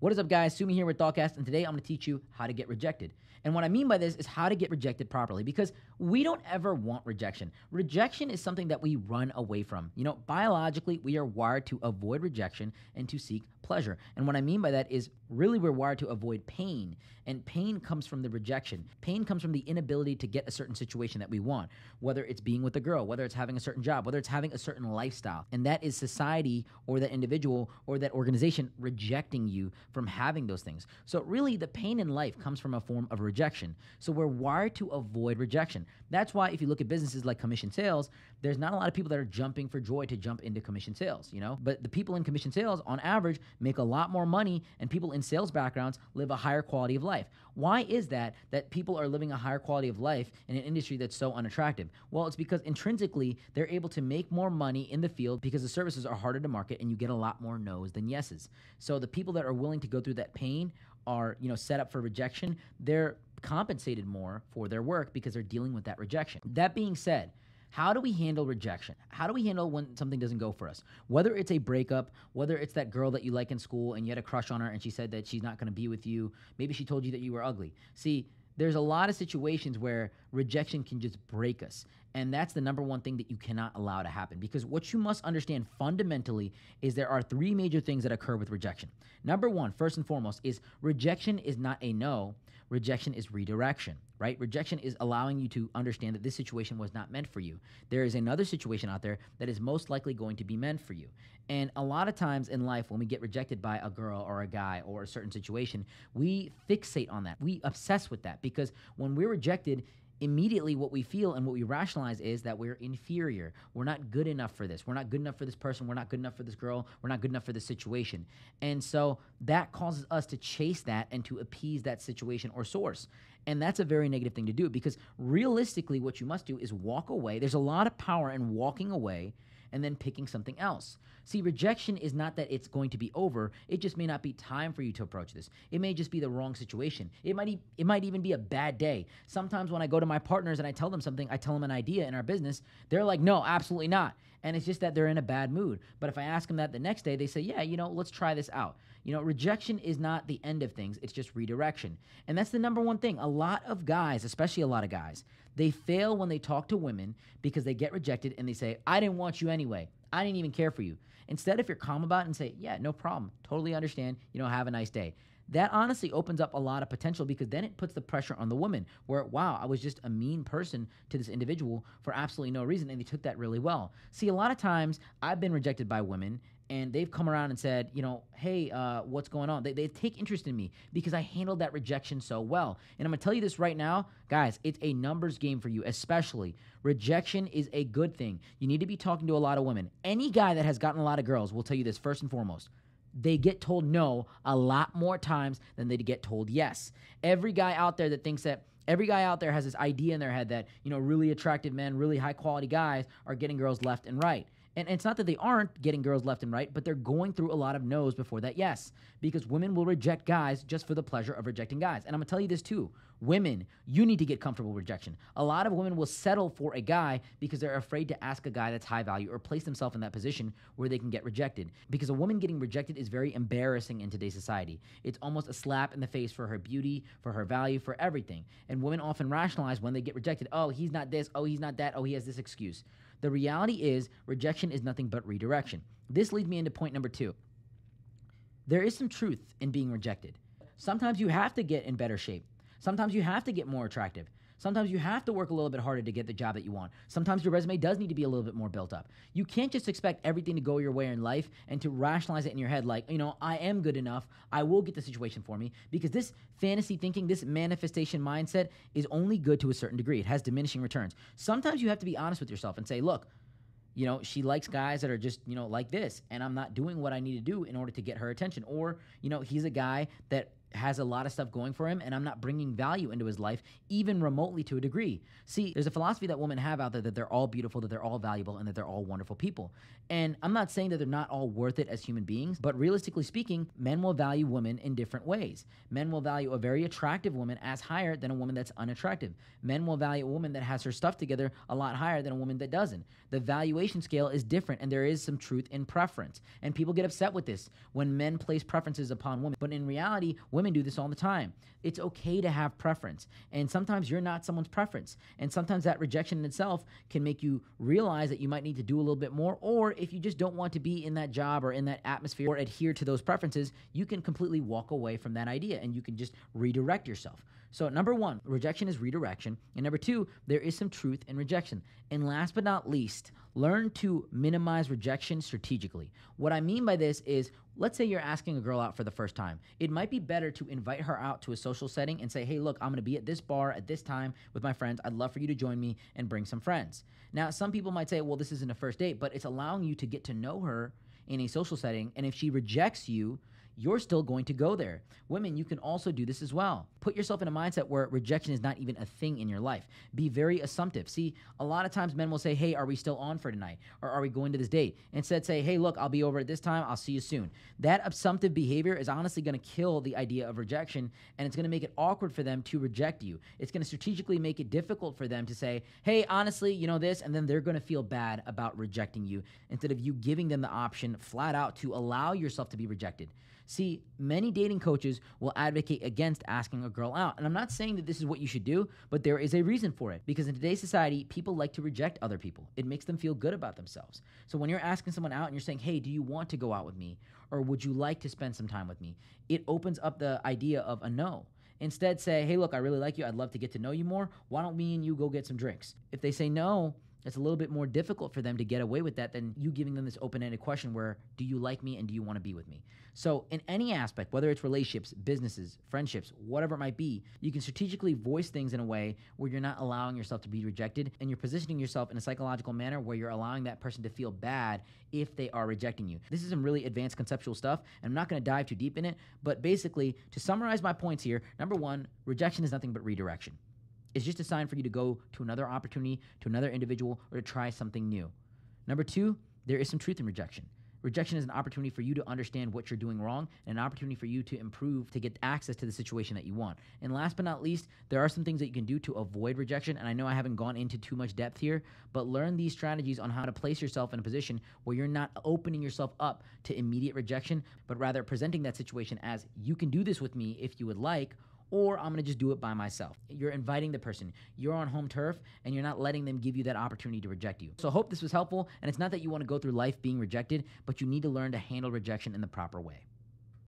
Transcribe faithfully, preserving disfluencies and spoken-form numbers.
What is up, guys? Sumi here with ThoughtCast, and today I'm going to teach you how to get rejected. And what I mean by this is how to get rejected properly, because we don't ever want rejection. Rejection is something that we run away from. You know, biologically, we are wired to avoid rejection and to seek pleasure. And what I mean by that is really we're wired to avoid pain, and pain comes from the rejection. Pain comes from the inability to get a certain situation that we want, whether it's being with a girl, whether it's having a certain job, whether it's having a certain lifestyle. And that is society or that individual or that organization rejecting you from having those things. So really, the pain in life comes from a form of rejection. So we're wired to avoid rejection. That's why if you look at businesses like commission sales, there's not a lot of people that are jumping for joy to jump into commission sales, you know? But the people in commission sales, on average, make a lot more money, and people in sales backgrounds live a higher quality of life. Why is that that people are living a higher quality of life in an industry that's so unattractive? Well, it's because intrinsically, they're able to make more money in the field because the services are harder to market and you get a lot more no's than yeses. So the people that are willing to go through that pain are, you know, set up for rejection. They're compensated more for their work because they're dealing with that rejection. That being said, how do we handle rejection? How do we handle when something doesn't go for us? Whether it's a breakup, whether it's that girl that you like in school and you had a crush on her and she said that she's not going to be with you. Maybe she told you that you were ugly. See, there's a lot of situations where rejection can just break us. And that's the number one thing that you cannot allow to happen, because what you must understand fundamentally is there are three major things that occur with rejection. Number one, first and foremost, is rejection is not a no. Rejection is redirection, right? Rejection is allowing you to understand that this situation was not meant for you. There is another situation out there that is most likely going to be meant for you. And a lot of times in life, when we get rejected by a girl or a guy or a certain situation, we fixate on that. We obsess with that, because when we're rejected, immediately what we feel and what we rationalize is that we're inferior. We're not good enough for this. We're not good enough for this person. We're not good enough for this girl. We're not good enough for this situation. And so that causes us to chase that and to appease that situation or source. And that's a very negative thing to do, because realistically what you must do is walk away. There's a lot of power in walking away and then picking something else. See, rejection is not that it's going to be over. It just may not be time for you to approach this. It may just be the wrong situation. It might, e- it might even be a bad day. Sometimes when I go to my partners and I tell them something, I tell them an idea in our business, they're like, no, absolutely not. And it's just that they're in a bad mood. But if I ask them that the next day, they say, yeah, you know, let's try this out. You know, rejection is not the end of things. It's just redirection. And that's the number one thing. A lot of guys, especially a lot of guys, they fail when they talk to women because they get rejected and they say, I didn't want you anyway. I didn't even care for you. Instead, if you're calm about it and say, yeah, no problem, totally understand, you know, have a nice day. That honestly opens up a lot of potential, because then it puts the pressure on the woman where, wow, I was just a mean person to this individual for absolutely no reason, and they took that really well. See, a lot of times I've been rejected by women, and they've come around and said, you know, hey, uh, what's going on? They, they take interest in me because I handled that rejection so well. And I'm gonna tell you this right now, guys, it's a numbers game for you, especially. Rejection is a good thing. You need to be talking to a lot of women. Any guy that has gotten a lot of girls will tell you this first and foremost. They get told no a lot more times than they get told yes. Every guy out there that thinks that Every guy out there has this idea in their head that, you know, really attractive men, really high quality guys are getting girls left and right. And, and it's not that they aren't getting girls left and right, but they're going through a lot of no's before that yes, because women will reject guys just for the pleasure of rejecting guys. And I'm gonna tell you this too. Women, you need to get comfortable with rejection. A lot of women will settle for a guy because they're afraid to ask a guy that's high value or place themselves in that position where they can get rejected. Because a woman getting rejected is very embarrassing in today's society. It's almost a slap in the face for her beauty, for her value, for everything. And And women often rationalize when they get rejected. Oh, he's not this. Oh, he's not that. Oh, he has this excuse. The reality is rejection is nothing but redirection. This leads me into point number two. There is some truth in being rejected. Sometimes you have to get in better shape. Sometimes you have to get more attractive. Sometimes you have to work a little bit harder to get the job that you want. Sometimes your resume does need to be a little bit more built up. You can't just expect everything to go your way in life and to rationalize it in your head like, you know, I am good enough. I will get the situation for me, because this fantasy thinking, this manifestation mindset is only good to a certain degree. It has diminishing returns. Sometimes you have to be honest with yourself and say, look, you know, she likes guys that are just, you know, like this, and I'm not doing what I need to do in order to get her attention. Or, you know, he's a guy that has a lot of stuff going for him, and I'm not bringing value into his life, even remotely to a degree. See, there's a philosophy that women have out there that they're all beautiful, that they're all valuable, and that they're all wonderful people. And I'm not saying that they're not all worth it as human beings, but realistically speaking, men will value women in different ways. Men will value a very attractive woman as higher than a woman that's unattractive. Men will value a woman that has her stuff together a lot higher than a woman that doesn't. The valuation scale is different, and there is some truth in preference. And people get upset with this when men place preferences upon women. But in reality, women do this all the time. It's okay to have preference. And sometimes you're not someone's preference. And sometimes that rejection in itself can make you realize that you might need to do a little bit more, or if you just don't want to be in that job or in that atmosphere or adhere to those preferences, you can completely walk away from that idea and you can just redirect yourself. So number one, rejection is redirection. And number two, there is some truth in rejection. And last but not least, learn to minimize rejection strategically. What I mean by this is, let's say you're asking a girl out for the first time. It might be better to invite her out to a social setting and say, hey, look, I'm gonna be at this bar at this time with my friends. I'd love for you to join me and bring some friends. Now, some people might say, well, this isn't a first date, but it's allowing you to get to know her in a social setting. And if she rejects you, you're still going to go there. Women, you can also do this as well. Put yourself in a mindset where rejection is not even a thing in your life. Be very assumptive. See, a lot of times men will say, hey, are we still on for tonight? Or are we going to this date? Instead say, hey, look, I'll be over at this time. I'll see you soon. That assumptive behavior is honestly gonna kill the idea of rejection, and it's gonna make it awkward for them to reject you. It's gonna strategically make it difficult for them to say, hey, honestly, you know this, and then they're gonna feel bad about rejecting you instead of you giving them the option flat out to allow yourself to be rejected. See, many dating coaches will advocate against asking a girl out. And I'm not saying that this is what you should do, but there is a reason for it. Because in today's society, people like to reject other people. It makes them feel good about themselves. So when you're asking someone out and you're saying, hey, do you want to go out with me? Or would you like to spend some time with me? It opens up the idea of a no. Instead say, hey, look, I really like you. I'd love to get to know you more. Why don't me and you go get some drinks? If they say no, it's a little bit more difficult for them to get away with that than you giving them this open-ended question where, do you like me and do you want to be with me? So in any aspect, whether it's relationships, businesses, friendships, whatever it might be, you can strategically voice things in a way where you're not allowing yourself to be rejected, and you're positioning yourself in a psychological manner where you're allowing that person to feel bad if they are rejecting you. This is some really advanced conceptual stuff, and I'm not going to dive too deep in it, but basically, to summarize my points here, number one, rejection is nothing but redirection. It's just a sign for you to go to another opportunity, to another individual, or to try something new. Number two, there is some truth in rejection. Rejection is an opportunity for you to understand what you're doing wrong and an opportunity for you to improve, to get access to the situation that you want. And last but not least, there are some things that you can do to avoid rejection. And I know I haven't gone into too much depth here, but learn these strategies on how to place yourself in a position where you're not opening yourself up to immediate rejection, but rather presenting that situation as, you can do this with me if you would like, or I'm gonna just do it by myself. You're inviting the person. You're on home turf, and you're not letting them give you that opportunity to reject you. So I hope this was helpful, and it's not that you wanna go through life being rejected, but you need to learn to handle rejection in the proper way.